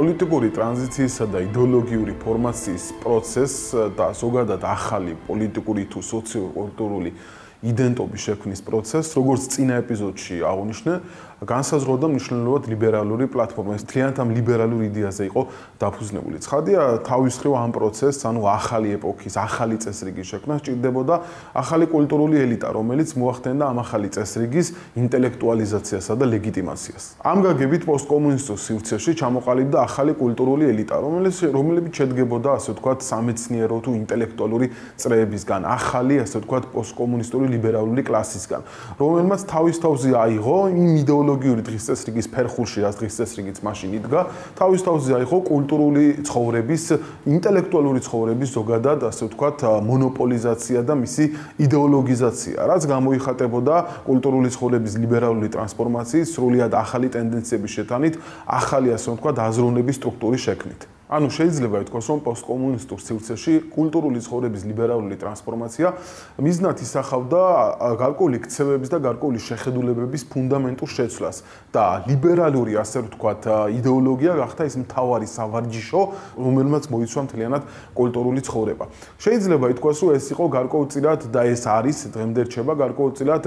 პოლიტიკური ტრანზიციისა და იდეოლოგიური ფორმაციის პროცესს და ზოგადად ახალი პოლიტიკური თუ სოციო-კულტურული იდენტობის შექმნის პროცესს, როგორც წინა ეპიზოდში აღნიშნე, განსაზღვრავდა მნიშვნელოვნად ლიბერალური პლატფორმა. ეს მთლიანად ამ ლიბერალურ იდეაზე იყო დაფუძნებული. ცხადია, თავის მხრივ ამ პროცესს, ანუ ახალი ეპოქის, ახალი წესრიგის შექმნა სჭირდებოდა ახალი კულტურული ელიტა, რომელიც მოახდენდა ამ ახალი წესრიგის ინტელექტუალიზაციასა და ლეგიტიმაციას. ამ გაგებით პოსტკომუნისტურ სივრცეში ჩამოყალიბდა ახალი კულტურული ელიტა, რომელიც შედგებოდა, ასე ვთქვათ, სამეცნიერო თუ ინტელექტუალური წრეებისგან, ახალი, ასე ვთქვათ, პოსტკომუნისტური ლიბერალური კლასისგან, რომელმაც თავის თავზე აიღო იმ იდეოლოგიური დღის წესრიგის ფერხულში, რაც დღის წესრიგიც მაშინ იდგა, თავის თავზე აიღო კულტურული ცხოვრების, ინტელექტუალური ცხოვრების ზოგადად, ასე ვთქვათ, მონოპოლიზაცია და მისი იდეოლოგიზაცია, რაც გამოიხატებოდა კულტურული ცხოვრების ლიბერალური ტრანსფორმაციის, სრულიად ახალი ტენდენციების შეტანით, ახალი, ასე ვთქვათ, აზროვნების სტრუქტურის შექმნით. ანუ შეიძლება ითქვას, რომ პოსტკომუნისტურ სივრცეში კულტურული ცხოვრების ლიბერალური ტრანსფორმაცია მიზნად ისახავდა გარკვეული ქცევების და გარკვეული შეხედულებების ფუნდამენტურ შეცვლას და ლიბერალური, ასე ვთქვათ, იდეოლოგია გახდა ის მთავარი სავარჯიშო, რომელმაც მოიცვა მთლიანად კულტურული ცხოვრება. შეიძლება ითქვას, რომ ეს იყო გარკვეულწილად და ეს არის დღემდე რჩება გარკვეულწილად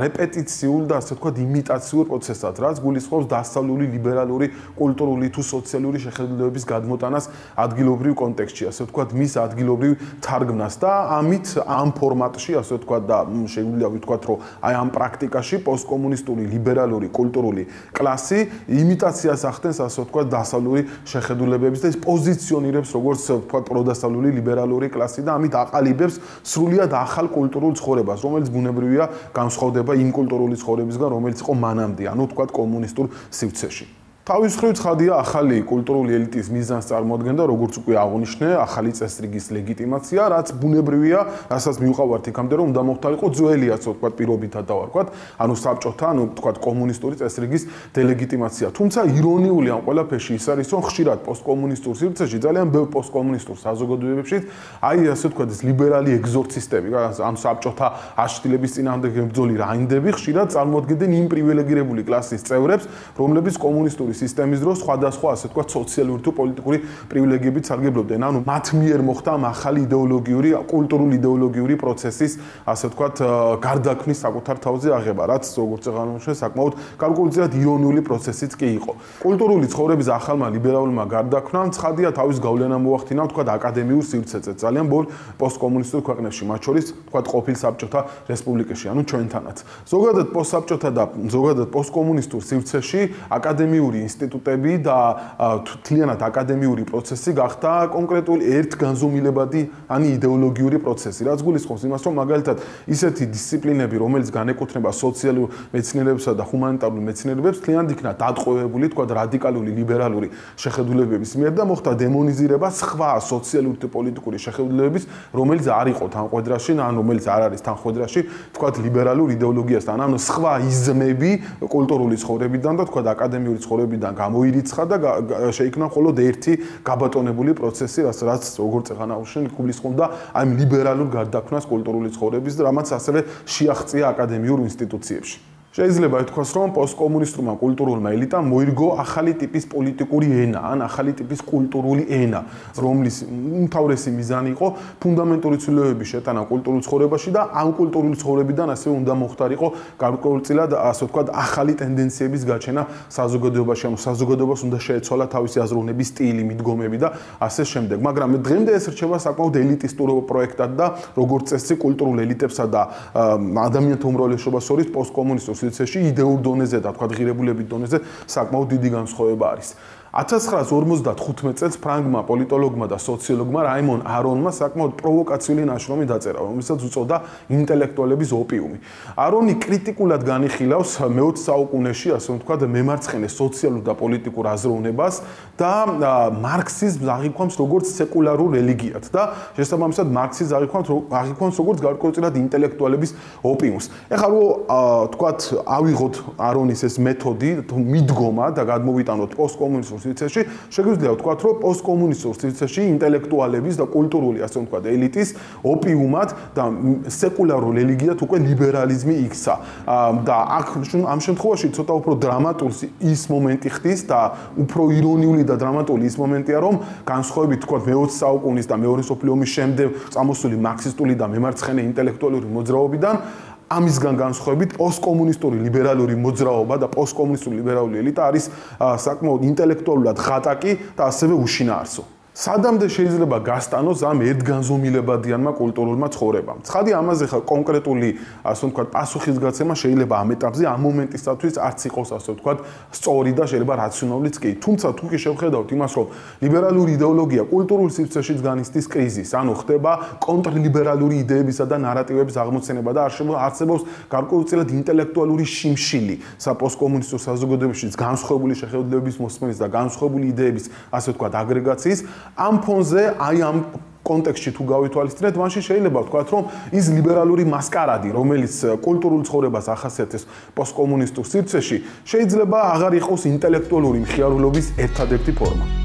რეპეტიციულ და, ასე ვთქვათ, იმიტაციურ პროცესად, რაც გულისხმობს დასავლური ლიბერალური კულტურული თუ სოციალური შეხედულებების გადმოყალიბებას მოტანას ადგილობრივ კონტექსტში, ასე ვთქვათ, მის ადგილობრივ თარგმნას და ამით ამ ფორმატში, ასე ვთქვათ, და შეგვიძლია ვთქვათ, რომ აი ამ პრაქტიკაში პოსტკომუნისტური ლიბერალური კულტურული კლასი იმიტაციას ახდენს, ასე ვთქვათ, დასავლური შეხედულებების და ის პოზიციონირებს როგორც, ვთქვათ, პროდასავლური ლიბერალური კლასი და ამით აყალიბებს სრულიად ახალ კულტურულ ცხოვრებას, რომელიც ბუნებრივია განსხვავდება იმ კულტურული ცხოვრებისგან, რომელიც იყო მანამდე, ანუ ვთქვათ, კომუნისტურ სივრცეში. თავის მხრივ ცხადია, ახალი კულტურული ელიტის მიზანს წარმოადგენდა, როგორც უკვე აღნიშნე, ახალი წესრიგის ლეგიტიმაცია, რაც ბუნებრივია, რასაც მივყავართ იქამდე, რომ უნდა მოხდარიყო ძველი, ასე ვთქვათ, პირობითად დავარქვათ, ანუ საბჭოთა, ანუ ვთქვათ, კომუნისტური წესრიგის დებილიტიმაცია. თუმცა ირონიული ამ ყველაფერში ის არის, რომ ხშირად პოსტკომუნისტურ სივრცეში, ძალიან ბევრ პოსტკომუნისტურ საზოგადოებებში, აი, ასე ვთქვათ, ეს ლიბერალი ეგზორცისტები, ან საბჭოთა აშლილების წინააღმდეგ ბრძოლი რაინდები ხშირად წარმოადგენდნენ იმ პრივილეგირებული კლასის წევრებს, რომლებიც კომუნისტური სისტემის დროს სხვადასხვა, ასე ვთქვათ, სოციალური თუ პოლიტიკური პრივილეგიებით სარგებლობდნენ. ანუ მათ მიერ მოხდა ამ ახალი იდეოლოგიური, კულტურულ-იდეოლოგიური პროცესის, ასე ვთქვათ, გარდაქმნის საკუთარ თავზე აღება, რაც როგორც აღნიშნეს, საკმაოდ გარკვეულწილად ირონიული პროცესიც კი იყო. კულტურული ცხოვრების ახალმა ლიბერალურმა გარდაქმნამ ცხადია თავის გავლენა მოახდინა, ვთქვათ, აკადემიურ სივრცეზე, ძალიან ბევრ პოსტკომუნისტურ ქვეყნებში, მათ შორის, ვთქვათ, ყოფილ საბჭოთა რესპუბლიკაში, ანუ ჩვენთანაც. ზოგადად პოსტსაბჭოთა და ზოგადად პოსტკომუნისტურ სივრცეში აკადემიური ინსტიტუტები და მთლიანად აკადემიური პროცესი გახდა კონკრეტული ერთგანზომილებადი, ან იდეოლოგიური პროცესი, რაც გულისხმობს იმას, რომ მაგალითად ისეთი დისციპლინები, რომელიც განეკუთვნება სოციალურ მეცნიერებებსა და ჰუმანიტარულ მეცნიერებებს, მთლიანად იქნა დატყვევებული, თქვათ, რადიკალური ლიბერალური შეხედულებების მიერ და მოხდა დემონიზირება სხვა სოციალური და პოლიტიკური შეხედულებების, რომელიც არ იყო თანხვედრაში, ან რომელიც არ არის თანხვედრაში, თქვათ, ლიბერალურ იდეოლოგიასთან, ანუ სხვა იზმები კულტურული ცხოვრებიდან და, თქვათ, აკადემიური ცხოვრების გამოირიცხა და შეიქმნა მხოლოდ ერთი გაბატონებული პროცესი, რაც როგორც აღნიშნე, გულისხმობდა ამ ლიბერალურ გარდაქმნას კულტურული ცხოვრების, რამაც ასევე შეაღწია აკადემიურ ინსტიტუციებში. შეიძლება ითქვას, რომ პოსტკომუნისტურმა კულტურულმა ელიტამ მოირგო ახალი ტიპის პოლიტიკური ენა, ან ახალი ტიპის კულტურული ენა, რომლის უმთავრესი მიზანი იყო ფუნდამენტური ცვლილებების შეტანა კულტურულ ცხოვრებაში და ამ კულტურულ ცხოვრებიდან ასევე უნდა მოხდარიყო გარკვეულწილად, ასე ვთქვათ, ახალი ტენდენციების გაჩენა საზოგადოებაში, ანუ საზოგადოებას უნდა შეეცვალა თავისი აზროვნების სტილი, მიდგომები და ასე შემდეგ. მაგრამ დღემდე ეს რჩება საკმაოდ ელიტისტურ პროექტად და როგორც წესი კულტურულ ელიტებსა და ადამიანთა უმრავლესობას შორის პოსტკომუნისტურ სივრცეში იდეურ დონეზე და, თქვა, ღირებულების დონეზე საკმაოდ დიდი განსხვავება არის. 1995 წელს ფრანგმა პოლიტოლოგმა და სოციოლოგმა რაიმონ არონმა საკმაოდ პროვოკაციული ნაშრომი დაწერა, რომელსაც უწოდა ინტელექტუალების ოპიუმი. არონი კრიტიკულად განიხილავს მე-20 საუკუნეში, ასე ვთქვათ, მემარცხენე სოციალურ და პოლიტიკურ აზროვნებას და მარქსიზმს აღიქვამს როგორც სეკულარულ რელიგიად და შესაბამისად მარქსიზმს აღიქვამს როგორც გარკვეულწილად ინტელექტუალების ოპიუმს. ეხლა რომ, თქვათ, ავიღოთ არონის ეს მეთოდი, მიდგომა და გადმოვიტანოთ პოსტკომუნისტურ სივრცეში შეგვიძლია ვთქვათ, რომ პოსტკომუნისტურ სივრცეში ინტელექტუალების და კულტურული, ასე ვთქვათ, ელიტის ოპიუმად და სეკულარულ რელიგიად უკვე ლიბერალიზმი იქცა. და ამ შემთხვევაში ცოტა უფრო დრამატული ის მომენტი ხდის და უფრო ირონიული და დრამატული ის მომენტია, რომ განსხვავებით თქვა მე-20 საუკუნის და მეორე მსოფლიო ომის შემდეგ წამოსული მარქსისტული და მემარცხენე ინტელექტუალური მოძრაობიდან ამისგან განსხვავებით პოსტკომუნისტური ლიბერალური მოძრაობა და პოსტკომუნისტური ლიბერალური ელიტა არის საკმაოდ ინტელექტუალურად ღატაკი და ასევე უშინაარსო. Სადამდე შეიძლება გასტანოს ამ ერთგანზომილებადიანმა კულტურულმა ცხოვრებამ. ცხადი ამაზე ხა კონკრეტული, ასე ვთქვათ, პასუხისგაცემა შეიძლება ამ ეტაპზე, ამ მომენტისათვის არც იყოს, ასე ვთქვათ, სწორი და შეიძლება რაციონალიც კი. თუმცა თუ კი შევხედავთ იმას, რომ ლიბერალური იდეოლოგია კულტურულ სივრცეშიც განიცდის კრიზის, ანუ ხდება კონტრლიბერალური იდეებისა და ნარატივების აღმოცენება და არსებობს გარკვეულწილად ინტელექტუალური შიმშილი პოსტკომუნისტურ საზოგადოებებშიც განსხვავებული შეხედულებების მოსმენის და განსხვავებული იდეების, ასე ვთქვათ, აგრეგაციის ამ ფონზე აი ამ კონტექსტში თუ გავითვალისწინეთ, მაშინ შეიძლება ვთქვათ, რომ ის ლიბერალური მასკარადი, რომელიც კულტურულ ცხოვრებას ახასიათებს პოსტკომუნისტურ სივრცეში, შეიძლება აღარ იყოს ინტელექტუალური მხიარულობის ერთადერთი ფორმა.